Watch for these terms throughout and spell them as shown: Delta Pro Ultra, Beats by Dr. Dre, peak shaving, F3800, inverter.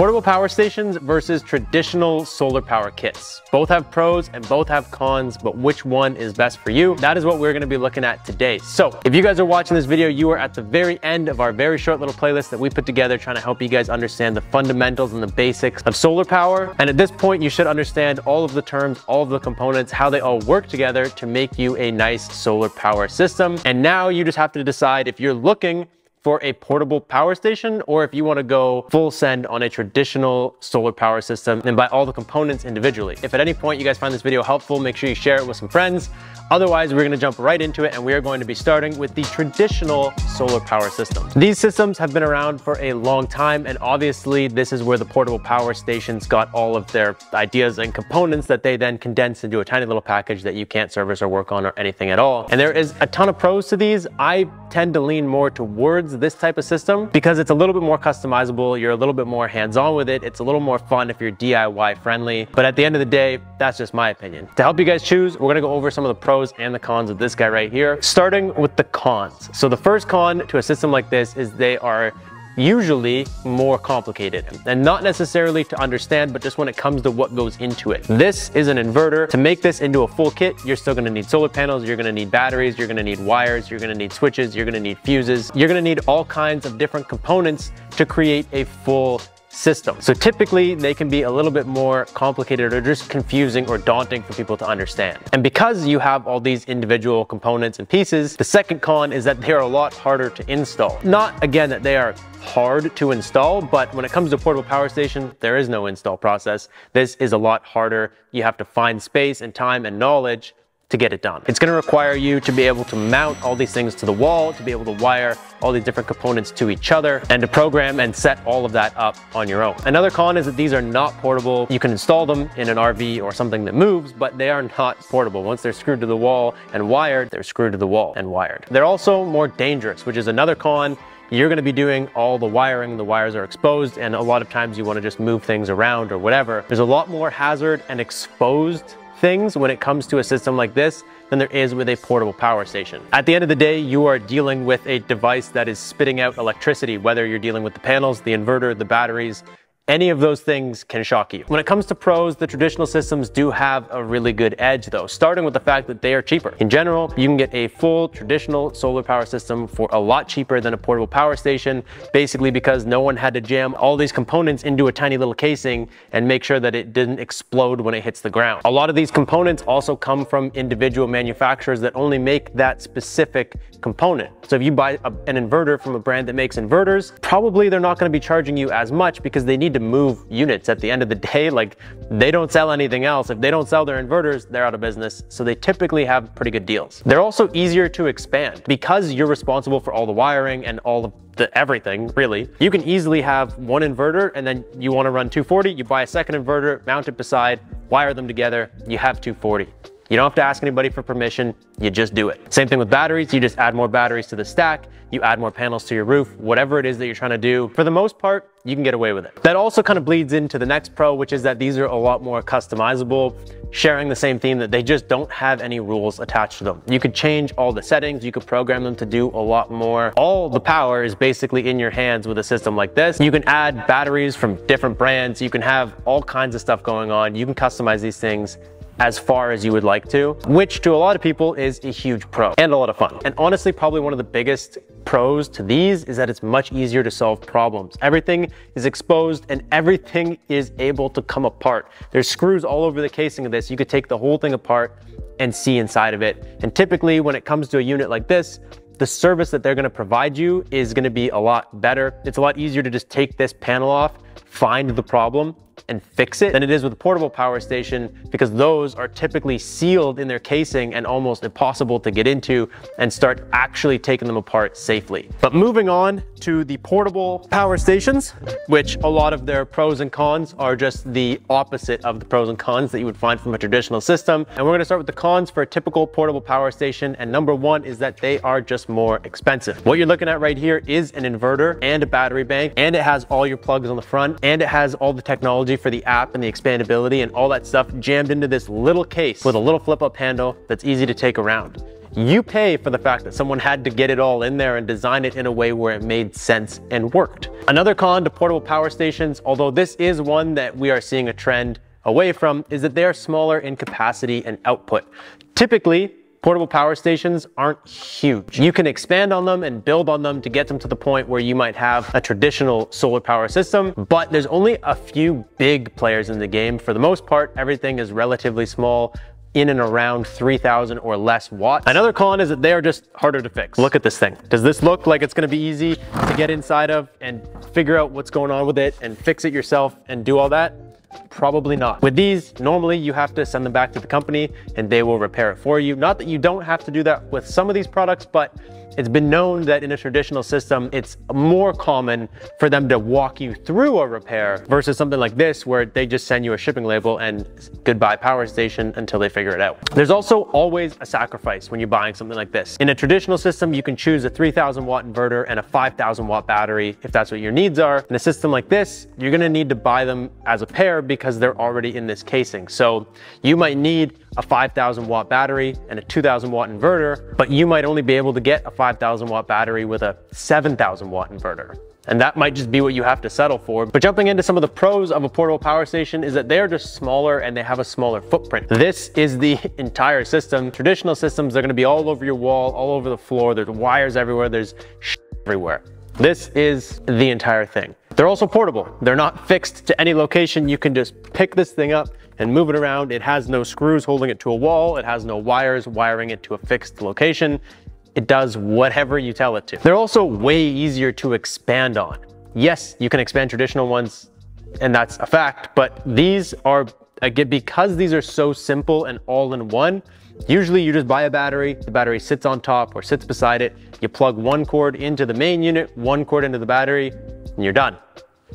Portable power stations versus traditional solar power kits. Both have pros and both have cons, but which one is best for you? That is what we're gonna be looking at today. So if you guys are watching this video, you are at the very end of our very short little playlist that we put together trying to help you guys understand the fundamentals and the basics of solar power. And at this point, you should understand all of the terms, all of the components, how they all work together to make you a nice solar power system. And now you just have to decide if you're looking for a portable power station or if you want to go full send on a traditional solar power system and buy all the components individually. If at any point you guys find this video helpful, make sure you share it with some friends. Otherwise, we're gonna jump right into it and we are going to be starting with the traditional solar power system. These systems have been around for a long time, and obviously this is where the portable power stations got all of their ideas and components that they then condensed into a tiny little package that you can't service or work on or anything at all. And there is a ton of pros to these. I tend to lean more towards this type of system because it's a little bit more customizable, you're a little bit more hands-on with it, it's a little more fun if you're DIY friendly. But at the end of the day, that's just my opinion. To help you guys choose, we're gonna go over some of the pros and the cons of this guy right here, starting with the cons. So the first con to a system like this is they are usually more complicated, and not necessarily to understand, but just when it comes to what goes into it. This is an inverter. To make this into a full kit, you're still gonna need solar panels, you're gonna need batteries, you're gonna need wires, you're gonna need switches, you're gonna need fuses, you're gonna need all kinds of different components to create a full system. So typically they can be a little bit more complicated or just confusing or daunting for people to understand. And because you have all these individual components and pieces, the second con is that they are a lot harder to install. Not again that they are hard to install, but when it comes to portable power station, there is no install process. This is a lot harder. You have to find space and time and knowledge to get it done. It's gonna require you to be able to mount all these things to the wall, to be able to wire all these different components to each other, and to program and set all of that up on your own. Another con is that these are not portable. You can install them in an RV or something that moves, but they are not portable. Once they're screwed to the wall and wired, they're screwed to the wall and wired. They're also more dangerous, which is another con. You're gonna be doing all the wiring, the wires are exposed, and a lot of times you wanna just move things around or whatever. There's a lot more hazard and exposed things when it comes to a system like this than there is with a portable power station. At the end of the day, you are dealing with a device that is spitting out electricity, whether you're dealing with the panels, the inverter, the batteries. Any of those things can shock you. When it comes to pros, the traditional systems do have a really good edge though, starting with the fact that they are cheaper. In general, you can get a full traditional solar power system for a lot cheaper than a portable power station, basically because no one had to jam all these components into a tiny little casing and make sure that it didn't explode when it hits the ground. A lot of these components also come from individual manufacturers that only make that specific component. So if you buy an inverter from a brand that makes inverters, probably they're not gonna be charging you as much because they need to move units. At the end of the day, like, they don't sell anything else. If they don't sell their inverters, they're out of business. So they typically have pretty good deals. They're also easier to expand because you're responsible for all the wiring and all of the everything, really. You can easily have one inverter and then you want to run 240, you buy a second inverter, mount it beside, wire them together, you have 240. You don't have to ask anybody for permission, you just do it. Same thing with batteries, you just add more batteries to the stack, you add more panels to your roof, whatever it is that you're trying to do. For the most part, you can get away with it. That also kind of bleeds into the next pro, which is that these are a lot more customizable, sharing the same theme that they just don't have any rules attached to them. You could change all the settings, you could program them to do a lot more. All the power is basically in your hands with a system like this. You can add batteries from different brands, you can have all kinds of stuff going on, you can customize these things as far as you would like to, which to a lot of people is a huge pro and a lot of fun. And honestly, probably one of the biggest pros to these is that it's much easier to solve problems. Everything is exposed and everything is able to come apart. There's screws all over the casing of this. You could take the whole thing apart and see inside of it. And typically when it comes to a unit like this, the service that they're gonna provide you is gonna be a lot better. It's a lot easier to just take this panel off, find the problem, and fix it than it is with a portable power station, because those are typically sealed in their casing and almost impossible to get into and start actually taking them apart safely. But moving on to the portable power stations, which a lot of their pros and cons are just the opposite of the pros and cons that you would find from a traditional system. And we're gonna start with the cons for a typical portable power station. And number one is that they are just more expensive. What you're looking at right here is an inverter and a battery bank, and it has all your plugs on the front, and it has all the technology for the app and the expandability and all that stuff jammed into this little case with a little flip up handle that's easy to take around. You pay for the fact that someone had to get it all in there and design it in a way where it made sense and worked. Another con to portable power stations, although this is one that we are seeing a trend away from, is that they are smaller in capacity and output. Typically, portable power stations aren't huge. You can expand on them and build on them to get them to the point where you might have a traditional solar power system, but there's only a few big players in the game. For the most part, everything is relatively small, in and around 3,000 or less watts. Another con is that they are just harder to fix. Look at this thing. Does this look like it's gonna be easy to get inside of and figure out what's going on with it and fix it yourself and do all that? Probably not. With these, normally you have to send them back to the company and they will repair it for you. Not that you don't have to do that with some of these products, but it's been known that in a traditional system, it's more common for them to walk you through a repair versus something like this, where they just send you a shipping label and goodbye power station until they figure it out. There's also always a sacrifice when you're buying something like this. In a traditional system, you can choose a 3,000 watt inverter and a 5,000 watt battery if that's what your needs are. In a system like this, you're gonna need to buy them as a pair because they're already in this casing. So you might need a 5,000 watt battery and a 2,000 watt inverter, but you might only be able to get a 5,000 watt battery with a 7,000 watt inverter. And that might just be what you have to settle for. But jumping into some of the pros of a portable power station is that they're just smaller and they have a smaller footprint. This is the entire system. Traditional systems, they're gonna be all over your wall, all over the floor. There's wires everywhere, there's shit everywhere. This is the entire thing. They're also portable. They're not fixed to any location. You can just pick this thing up and move it around. It has no screws holding it to a wall. It has no wires wiring it to a fixed location. It does whatever you tell it to. They're also way easier to expand on. Yes, you can expand traditional ones, and that's a fact, but these are, again, because these are so simple and all in one, usually you just buy a battery, the battery sits on top or sits beside it, you plug one cord into the main unit, one cord into the battery, and you're done.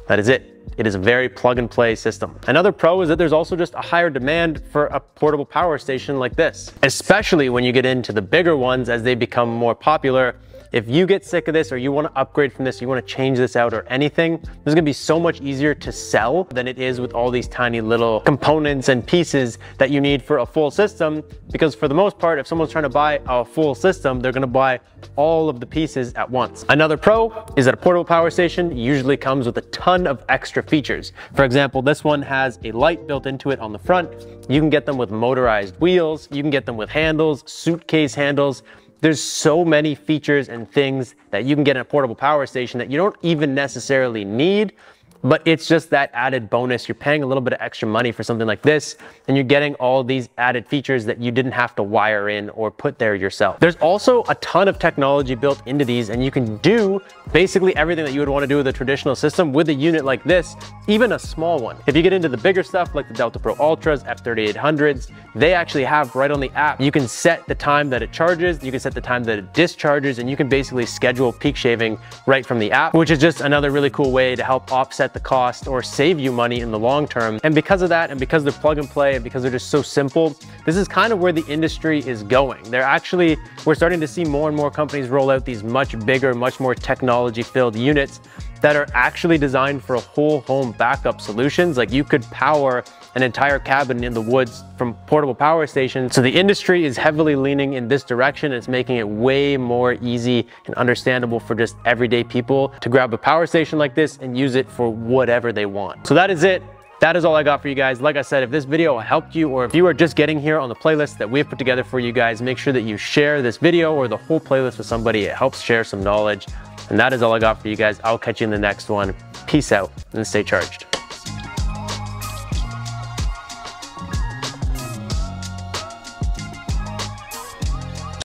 That is it. It is a very plug and play system. Another pro is that there's also just a higher demand for a portable power station like this, especially when you get into the bigger ones as they become more popular. If you get sick of this or you want to upgrade from this, you want to change this out or anything, this is going to be so much easier to sell than it is with all these tiny little components and pieces that you need for a full system. Because for the most part, if someone's trying to buy a full system, they're going to buy all of the pieces at once. Another pro is that a portable power station usually comes with a ton of extra features. For example, this one has a light built into it on the front. You can get them with motorized wheels. You can get them with handles, suitcase handles. There's so many features and things that you can get in a portable power station that you don't even necessarily need, but it's just that added bonus. You're paying a little bit of extra money for something like this, and you're getting all these added features that you didn't have to wire in or put there yourself. There's also a ton of technology built into these, and you can do basically everything that you would want to do with a traditional system with a unit like this, even a small one. If you get into the bigger stuff like the Delta Pro Ultras, F3800s, they actually have right on the app, you can set the time that it charges, you can set the time that it discharges, and you can basically schedule peak shaving right from the app, which is just another really cool way to help offset the cost or save you money in the long term. And because of that, and because they're plug and play, and because they're just so simple, this is kind of where the industry is going. We're starting to see more and more companies roll out these much bigger, much more technology-filled units that are actually designed for whole home backup solutions. Like you could power an entire cabin in the woods from portable power stations. So the industry is heavily leaning in this direction. It's making it way more easy and understandable for just everyday people to grab a power station like this and use it for whatever they want. So that is it. That is all I got for you guys. Like I said, if this video helped you, or if you are just getting here on the playlist that we've put together for you guys, make sure that you share this video or the whole playlist with somebody. It helps share some knowledge. And that is all I got for you guys. I'll catch you in the next one. Peace out and stay charged.